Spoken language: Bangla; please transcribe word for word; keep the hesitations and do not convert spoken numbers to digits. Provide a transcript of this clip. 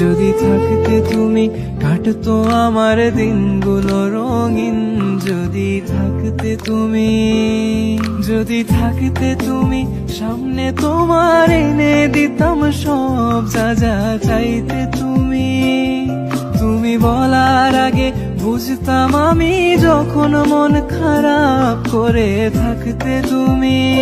যদি থাকতে তুমি কাটতো আমার দিনগুলো রঙিন যদি থাকতে তুমি যদি থাকতে তুমি সামনে তোমার এনে দিতাম সব যা যা চাইতে তুমি তুমি বলার আগে বুঝতাম আমি যখন মন খারাপ করে থাকতে তুমি।